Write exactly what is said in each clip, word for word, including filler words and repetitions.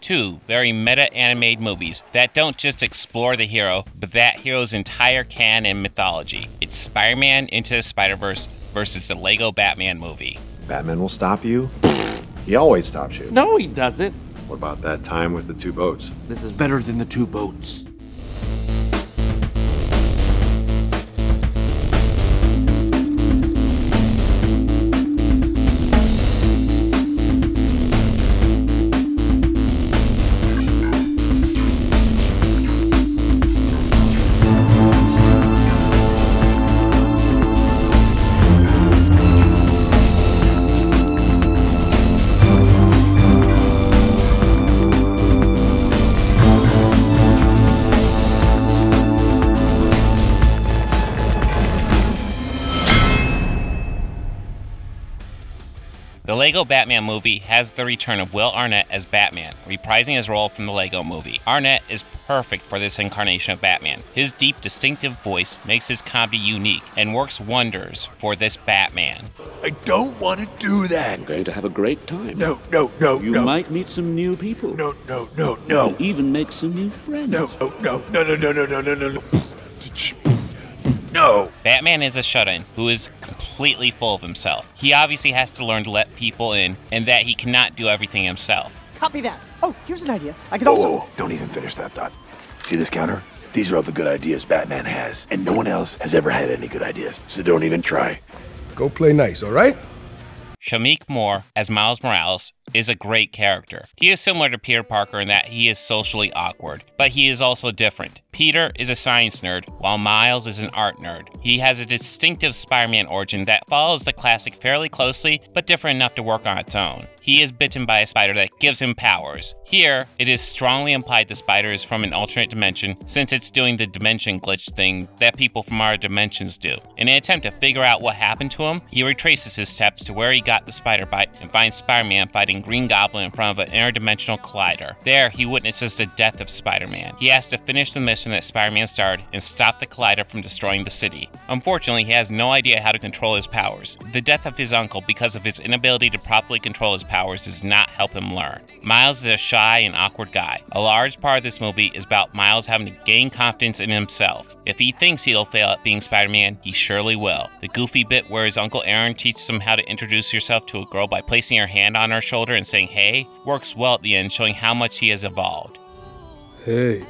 Two very meta animated movies that don't just explore the hero, but that hero's entire canon and mythology. It's Spider-Man Into the Spider-Verse versus the Lego Batman movie. Batman will stop you? He always stops you. No, he doesn't. What about that time with the two boats? This is better than the two boats. The Lego Batman movie has the return of Will Arnett as Batman, reprising his role from the Lego movie. Arnett is perfect for this incarnation of Batman. His deep, distinctive voice makes his comedy unique and works wonders for this Batman. I don't want to do that. You're going to have a great time. No, no, no, you no. You might meet some new people. No, no, no, no. You even make some new friends. No, no, no, no, no, no, no, no, no, no. No! Batman is a shut-in who is completely full of himself. He obviously has to learn to let people in and that he cannot do everything himself. Copy that. Oh, here's an idea. I could oh, also- Oh, don't even finish that thought. See this counter? These are all the good ideas Batman has, and no one else has ever had any good ideas, so don't even try. Go play nice, all right? Shameik Moore, as Miles Morales, is a great character. He is similar to Peter Parker in that he is socially awkward, but he is also different. Peter is a science nerd, while Miles is an art nerd. He has a distinctive Spider-Man origin that follows the classic fairly closely, but different enough to work on its own. He is bitten by a spider that gives him powers. Here, it is strongly implied the spider is from an alternate dimension, since it's doing the dimension glitch thing that people from our dimensions do. In an attempt to figure out what happened to him, he retraces his steps to where he got the spider bite and finds Spider-Man fighting Green Goblin in front of an interdimensional collider. There, he witnesses the death of Spider-Man. He has to finish the mission that Spider-Man started and stop the collider from destroying the city. Unfortunately, he has no idea how to control his powers. The death of his uncle because of his inability to properly control his powers powers does not help him learn. Miles is a shy and awkward guy. A large part of this movie is about Miles having to gain confidence in himself. If he thinks he'll fail at being Spider-Man, he surely will. The goofy bit where his Uncle Aaron teaches him how to introduce yourself to a girl by placing your hand on her shoulder and saying, "Hey," works well at the end, showing how much he has evolved. Hey.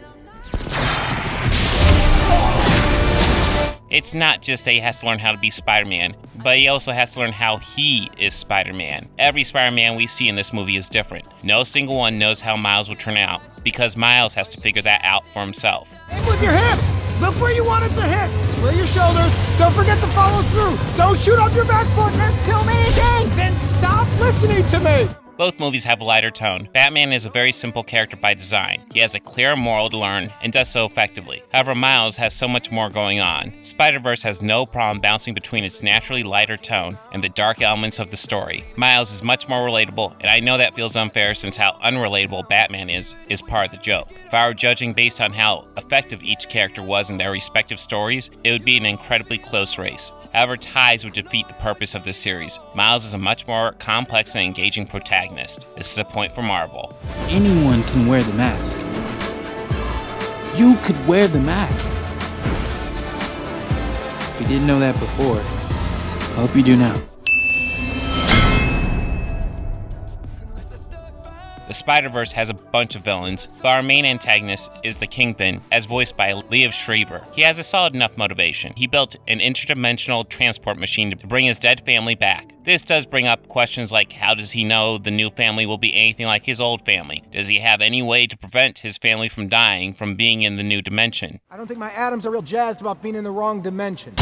It's not just that he has to learn how to be Spider-Man, but he also has to learn how he is Spider-Man. Every Spider-Man we see in this movie is different. No single one knows how Miles will turn out, because Miles has to figure that out for himself. Aim with your hips! Look where you want it to hit! Square your shoulders! Don't forget to follow through! Don't shoot off your back foot! Let's kill me things! And stop listening to me! Both movies have a lighter tone. Batman is a very simple character by design. He has a clear moral to learn and does so effectively. However, Miles has so much more going on. Spider-Verse has no problem bouncing between its naturally lighter tone and the dark elements of the story. Miles is much more relatable, and I know that feels unfair since how unrelatable Batman is, is part of the joke. If I were judging based on how effective each character was in their respective stories, it would be an incredibly close race. However, ties would defeat the purpose of this series. Miles is a much more complex and engaging protagonist. This is a point for Marvel. Anyone can wear the mask. You could wear the mask. If you didn't know that before, I hope you do now. The Spider-Verse has a bunch of villains, but our main antagonist is the Kingpin, as voiced by Liev Schreiber. He has a solid enough motivation. He built an interdimensional transport machine to bring his dead family back. This does bring up questions like, how does he know the new family will be anything like his old family? Does he have any way to prevent his family from dying from being in the new dimension? I don't think my atoms are real jazzed about being in the wrong dimension.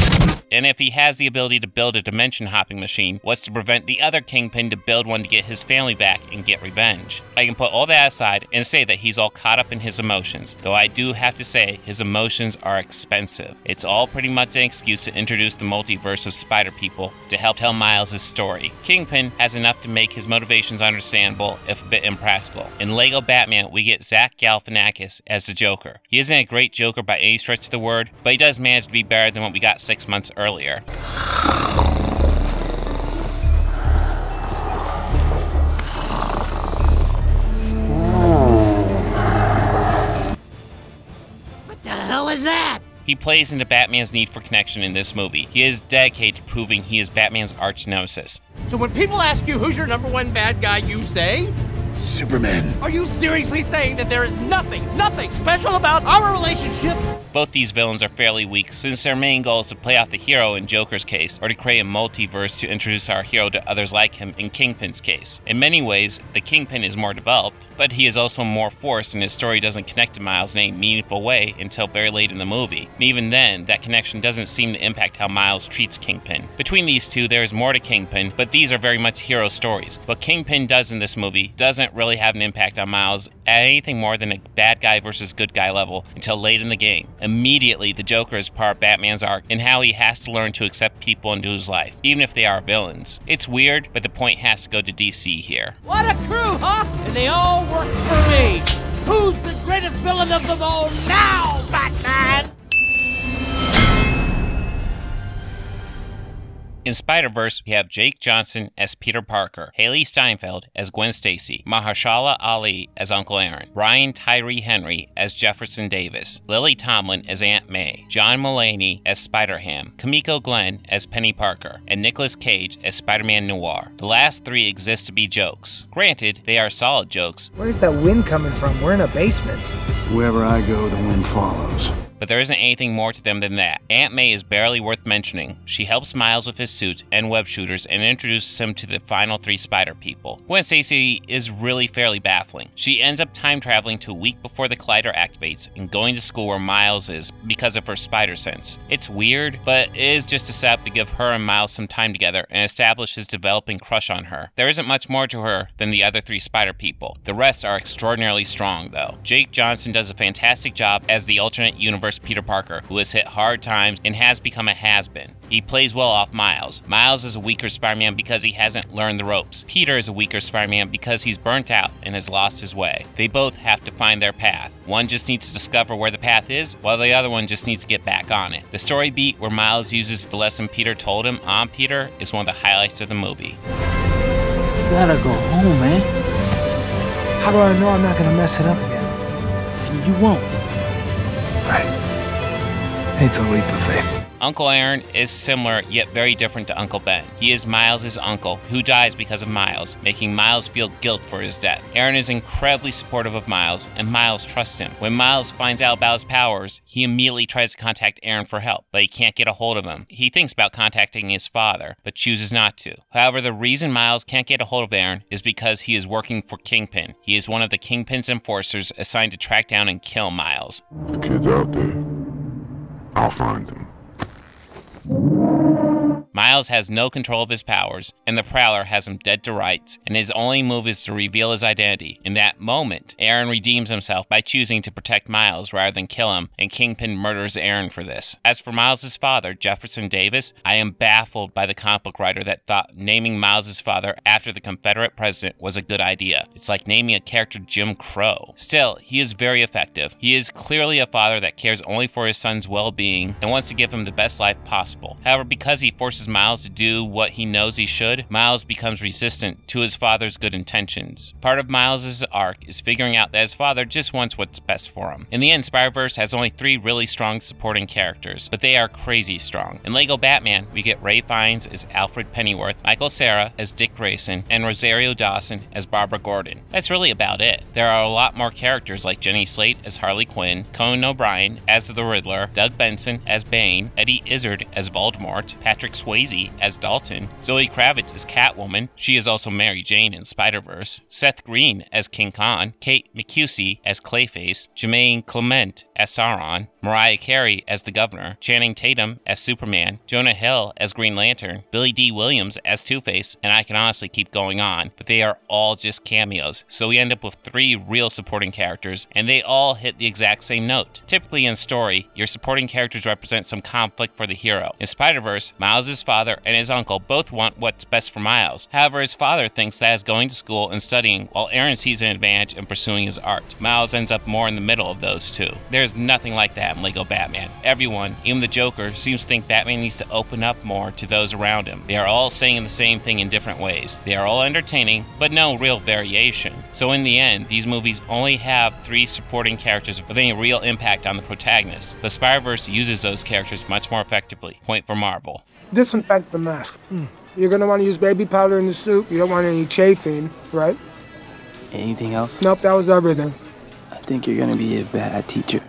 And if he has the ability to build a dimension-hopping machine, what's to prevent the other Kingpin to build one to get his family back and get revenge? I can put all that aside and say that he's all caught up in his emotions, though I do have to say his emotions are expensive. It's all pretty much an excuse to introduce the multiverse of Spider-People to help tell Miles' story. Kingpin has enough to make his motivations understandable, if a bit impractical. In Lego Batman, we get Zach Galifianakis as the Joker. He isn't a great Joker by any stretch of the word, but he does manage to be better than what we got six months earlier. He plays into Batman's need for connection in this movie. He is dedicated to proving he is Batman's arch nemesis. So when people ask you who's your number one bad guy, you say? Superman. Are you seriously saying that there is nothing, nothing special about our relationship? Both these villains are fairly weak, since their main goal is to play off the hero in Joker's case, or to create a multiverse to introduce our hero to others like him in Kingpin's case. In many ways, the Kingpin is more developed, but he is also more forced, and his story doesn't connect to Miles in any meaningful way until very late in the movie. And even then, that connection doesn't seem to impact how Miles treats Kingpin. Between these two, there is more to Kingpin, but these are very much hero stories. What Kingpin does in this movie doesn't really have an impact on Miles at anything more than a bad guy versus good guy level until late in the game. Immediately, the Joker is part of Batman's arc and how he has to learn to accept people into his life, even if they are villains. It's weird, but the point has to go to D C here. What a crew, huh? And they all work for me. Who's the greatest villain of them all now, Batman? In Spider-Verse, we have Jake Johnson as Peter Parker, Hailee Steinfeld as Gwen Stacy, Mahershala Ali as Uncle Aaron, Brian Tyree Henry as Jefferson Davis, Lily Tomlin as Aunt May, John Mulaney as Spider-Ham, Kimiko Glenn as Penny Parker, and Nicolas Cage as Spider-Man Noir. The last three exist to be jokes. Granted, they are solid jokes. Where's that wind coming from? We're in a basement. Wherever I go, the wind follows. But there isn't anything more to them than that. Aunt May is barely worth mentioning. She helps Miles with his suit and web shooters and introduces him to the final three spider people. Gwen Stacy is really fairly baffling. She ends up time traveling to a week before the collider activates and going to school where Miles is because of her spider sense. It's weird, but it is just a setup to give her and Miles some time together and establish his developing crush on her. There isn't much more to her than the other three spider people. The rest are extraordinarily strong though. Jake Johnson does a fantastic job as the alternate universe Peter Parker, who has hit hard times and has become a has-been. He plays well off Miles. Miles is a weaker Spider-Man because he hasn't learned the ropes. Peter is a weaker Spider-Man because he's burnt out and has lost his way. They both have to find their path. One just needs to discover where the path is, while the other one just needs to get back on it. The story beat where Miles uses the lesson Peter told him on Peter is one of the highlights of the movie. You gotta go home, man. How do I know I'm not gonna mess it up again? And you won't. Right. It's a leap of faith. Uncle Aaron is similar yet very different to Uncle Ben. He is Miles' uncle, who dies because of Miles, making Miles feel guilt for his death. Aaron is incredibly supportive of Miles, and Miles trusts him. When Miles finds out about his powers, he immediately tries to contact Aaron for help, but he can't get a hold of him. He thinks about contacting his father, but chooses not to. However, the reason Miles can't get a hold of Aaron is because he is working for Kingpin. He is one of the Kingpin's enforcers assigned to track down and kill Miles. The kid's out there. I'll find them. Miles has no control of his powers, and the Prowler has him dead to rights, and his only move is to reveal his identity. In that moment, Aaron redeems himself by choosing to protect Miles rather than kill him, and Kingpin murders Aaron for this. As for Miles' father, Jefferson Davis, I am baffled by the comic book writer that thought naming Miles' father after the Confederate president was a good idea. It's like naming a character Jim Crow. Still, he is very effective. He is clearly a father that cares only for his son's well-being and wants to give him the best life possible. However, because he forces Miles to do what he knows he should, Miles becomes resistant to his father's good intentions. Part of Miles' arc is figuring out that his father just wants what's best for him. In the end, Spider-Verse has only three really strong supporting characters, but they are crazy strong. In Lego Batman, we get Ray Fiennes as Alfred Pennyworth, Michael Cera as Dick Grayson, and Rosario Dawson as Barbara Gordon. That's really about it. There are a lot more characters like Jenny Slate as Harley Quinn, Conan O'Brien as the Riddler, Doug Benson as Bane, Eddie Izzard as Voldemort, Patrick Swayze as Dalton, Zoe Kravitz as Catwoman, she is also Mary Jane in Spider-Verse, Seth Green as King Khan, Kate McCusey as Clayface, Jemaine Clement as Sauron, Mariah Carey as the Governor, Channing Tatum as Superman, Jonah Hill as Green Lantern, Billy D. Williams as Two-Face, and I can honestly keep going on, but they are all just cameos, so we end up with three real supporting characters, and they all hit the exact same note. Typically in story, your supporting characters represent some conflict for the hero. In Spider-Verse, Miles' father and his uncle both want what's best for Miles. However, his father thinks that is going to school and studying, while Aaron sees an advantage in pursuing his art. Miles ends up more in the middle of those two. There's nothing like that in Lego Batman. Everyone, even the Joker, seems to think Batman needs to open up more to those around him. They are all saying the same thing in different ways. They are all entertaining, but no real variation. So in the end, these movies only have three supporting characters with any real impact on the protagonist. The Spider-Verse uses those characters much more effectively. Point for Marvel. Disinfect the mask. Mm. You're going to want to use baby powder in the soup. You don't want any chafing, right? Anything else? Nope, that was everything. I think you're going to be a bad teacher.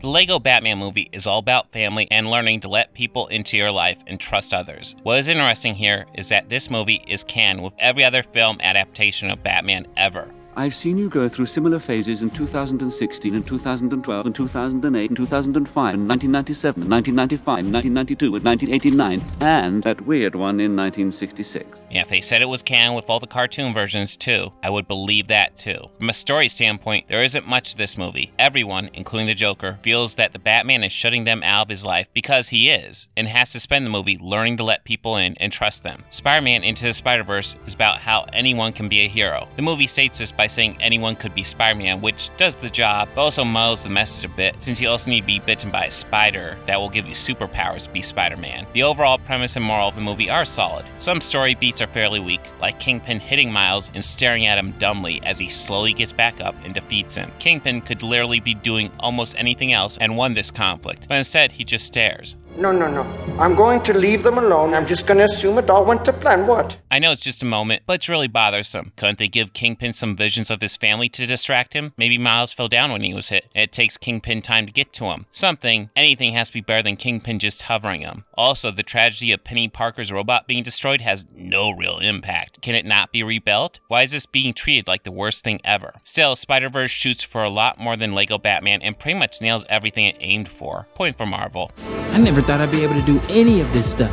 The LEGO Batman movie is all about family and learning to let people into your life and trust others. What is interesting here is that this movie is canned with every other film adaptation of Batman ever. I've seen you go through similar phases in two thousand sixteen and two thousand twelve and two thousand eight and two thousand five and nineteen ninety-seven and nineteen ninety-five and nineteen ninety-two and nineteen eighty-nine and that weird one in nineteen sixty-six. Yeah, if they said it was canon with all the cartoon versions too, I would believe that too. From a story standpoint, there isn't much to this movie. Everyone, including the Joker, feels that the Batman is shutting them out of his life because he is, and has to spend the movie learning to let people in and trust them. Spider-Man Into the Spider-Verse is about how anyone can be a hero. The movie states this by saying anyone could be Spider-Man, which does the job, but also muddles the message a bit, since you also need to be bitten by a spider that will give you superpowers to be Spider-Man. The overall premise and moral of the movie are solid. Some story beats are fairly weak, like Kingpin hitting Miles and staring at him dumbly as he slowly gets back up and defeats him. Kingpin could literally be doing almost anything else and won this conflict, but instead he just stares. No, no, no. I'm going to leave them alone. I'm just going to assume it all went to plan. What? I know it's just a moment, but it's really bothersome. Couldn't they give Kingpin some visions of his family to distract him? Maybe Miles fell down when he was hit, and it takes Kingpin time to get to him. Something, anything has to be better than Kingpin just hovering him. Also, the tragedy of Penny Parker's robot being destroyed has no real impact. Can it not be rebuilt? Why is this being treated like the worst thing ever? Still, Spider-Verse shoots for a lot more than LEGO Batman and pretty much nails everything it aimed for. Point for Marvel. I never thought I'd be able to do any of this stuff,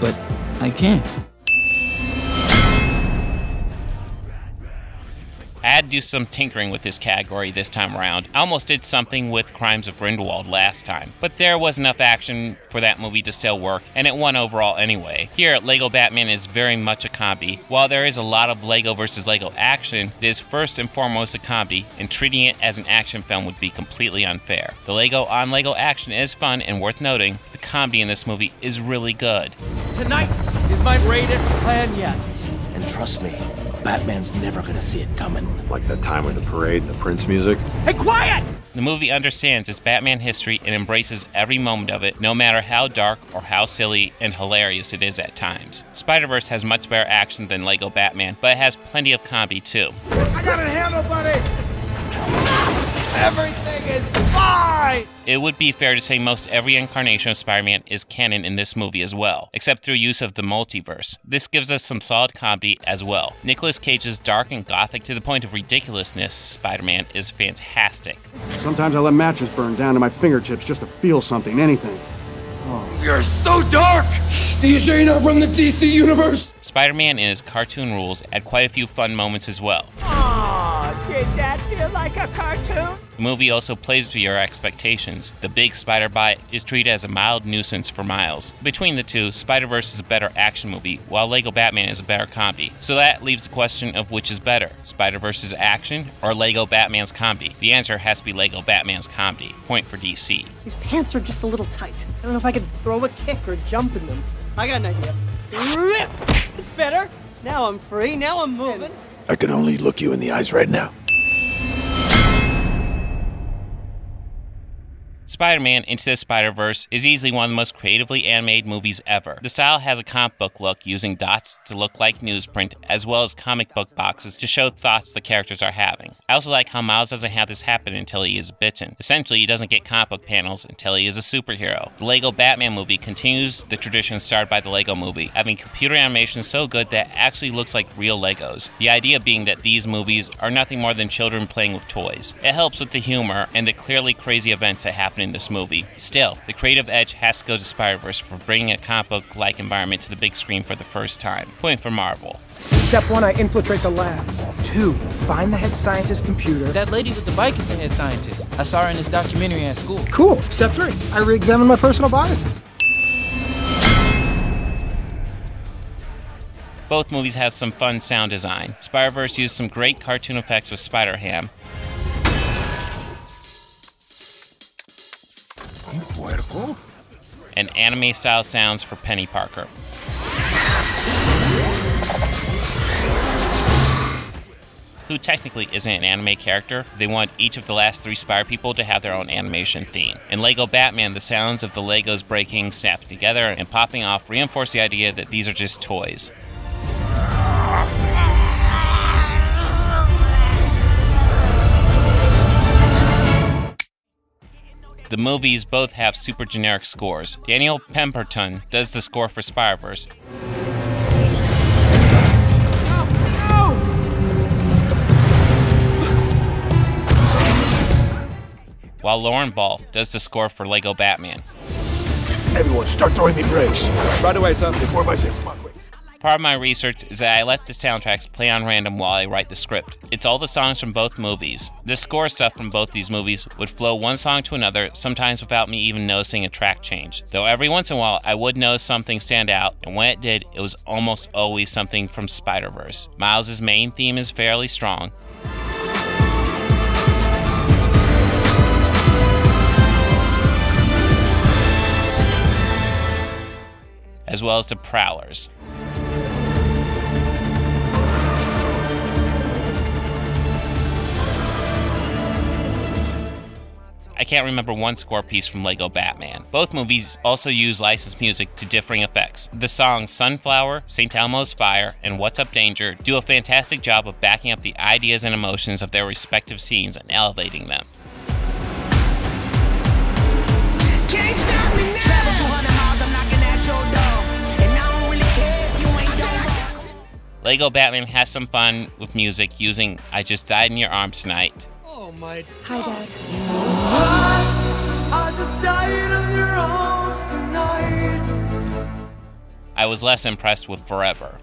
but I can. I had to do some tinkering with this category this time around. I almost did something with Crimes of Grindelwald last time, but there was enough action for that movie to still work, and it won overall anyway. Here, LEGO Batman is very much a comedy. While there is a lot of LEGO versus LEGO action, it is first and foremost a comedy, and treating it as an action film would be completely unfair. The LEGO on LEGO action is fun and worth noting. The comedy in this movie is really good. Tonight is my greatest plan yet. And trust me, Batman's never gonna see it coming. Like that time with the parade, the Prince music. Hey, quiet! The movie understands its Batman history and embraces every moment of it, no matter how dark or how silly and hilarious it is at times. Spider-Verse has much better action than LEGO Batman, but it has plenty of comedy too. I got a handle, buddy! Everything is fine! It would be fair to say most every incarnation of Spider-Man is canon in this movie as well, except through use of the multiverse. This gives us some solid comedy as well. Nicolas Cage's dark and gothic to the point of ridiculousness Spider-Man is fantastic. Sometimes I let matches burn down to my fingertips just to feel something, anything. Oh. You're so dark! Do you sure you're not from the D C universe? Spider-Man and his cartoon rules add quite a few fun moments as well. Aww, did that feel like a cartoon? The movie also plays to your expectations. The big spider bite is treated as a mild nuisance for Miles. Between the two, Spider-Verse is a better action movie, while LEGO Batman is a better comedy. So that leaves the question of which is better, Spider-Verse's action or LEGO Batman's comedy? The answer has to be LEGO Batman's comedy. Point for D C. These pants are just a little tight. I don't know if I could throw a kick or jump in them. I got an idea. RIP! It's better. Now I'm free, now I'm moving. I can only look you in the eyes right now. Spider-Man Into the Spider-Verse is easily one of the most creatively animated movies ever. The style has a comic book look, using dots to look like newsprint, as well as comic book boxes to show thoughts the characters are having. I also like how Miles doesn't have this happen until he is bitten. Essentially, he doesn't get comic book panels until he is a superhero. The LEGO Batman movie continues the tradition started by the LEGO movie, having computer animation so good that it actually looks like real LEGOs. The idea being that these movies are nothing more than children playing with toys. It helps with the humor and the clearly crazy events that happen in this movie. Still, the creative edge has to go to Spider-Verse for bringing a comic book-like environment to the big screen for the first time. Point for Marvel. Step one, I infiltrate the lab. Two, find the head scientist's computer. That lady with the bike is the head scientist. I saw her in this documentary at school. Cool. Step three, I re-examine my personal biases. Both movies have some fun sound design. Spider-Verse used some great cartoon effects with Spider-Ham. And anime-style sounds for Penny Parker. who technically isn't an anime character, they want each of the last three Spider-People to have their own animation theme. In LEGO Batman, the sounds of the Legos breaking, snapping together, and popping off reinforce the idea that these are just toys. The movies both have super generic scores. Daniel Pemberton does the score for Spider-Verse. While Lauren Ball does the score for LEGO Batman. Everyone, start throwing me bricks. Right away, son. Four by six, come on, quick. Part of my research is that I let the soundtracks play on random while I write the script. It's all the songs from both movies. The score stuff from both these movies would flow one song to another, sometimes without me even noticing a track change. Though every once in a while, I would notice something stand out, and when it did, it was almost always something from Spider-Verse. Miles' main theme is fairly strong. As well as the Prowlers. I can't remember one score piece from LEGO Batman. Both movies also use licensed music to differing effects. The songs Sunflower, Saint Elmo's Fire, and What's Up Danger do a fantastic job of backing up the ideas and emotions of their respective scenes and elevating them. Can't stop me now. LEGO Batman has some fun with music using I Just Died in Your Arms Tonight. Oh my God. Hi, Dad. I just died in your arms tonight. I was less impressed with Forever.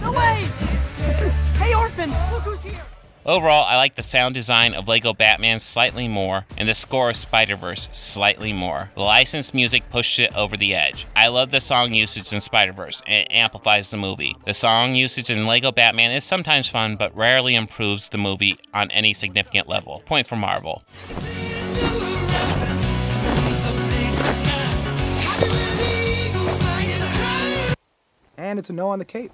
No way! Hey, orphan, look who's here. Overall, I like the sound design of LEGO Batman slightly more, and the score of Spider-Verse slightly more. The licensed music pushed it over the edge. I love the song usage in Spider-Verse, and it amplifies the movie. The song usage in LEGO Batman is sometimes fun, but rarely improves the movie on any significant level. Point for Marvel. And it's a no on the cape.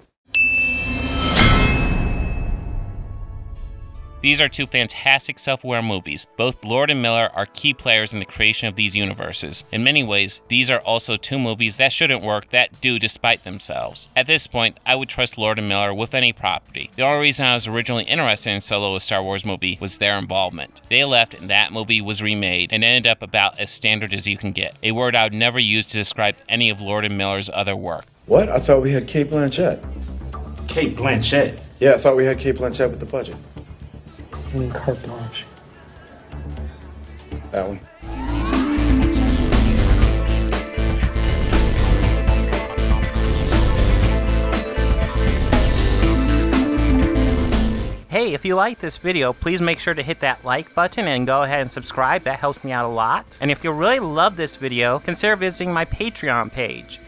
These are two fantastic self-aware movies. Both Lord and Miller are key players in the creation of these universes. In many ways, these are also two movies that shouldn't work that do despite themselves. At this point, I would trust Lord and Miller with any property. The only reason I was originally interested in Solo a Star Wars movie was their involvement. They left and that movie was remade and ended up about as standard as you can get. A word I would never use to describe any of Lord and Miller's other work. What? I thought we had Cate Blanchett. Cate Blanchett? Yeah, I thought we had Cate Blanchett with the budget. I mean carte blanche. That one. Hey, if you like this video, please make sure to hit that like button and go ahead and subscribe. That helps me out a lot. And if you really love this video, consider visiting my Patreon page.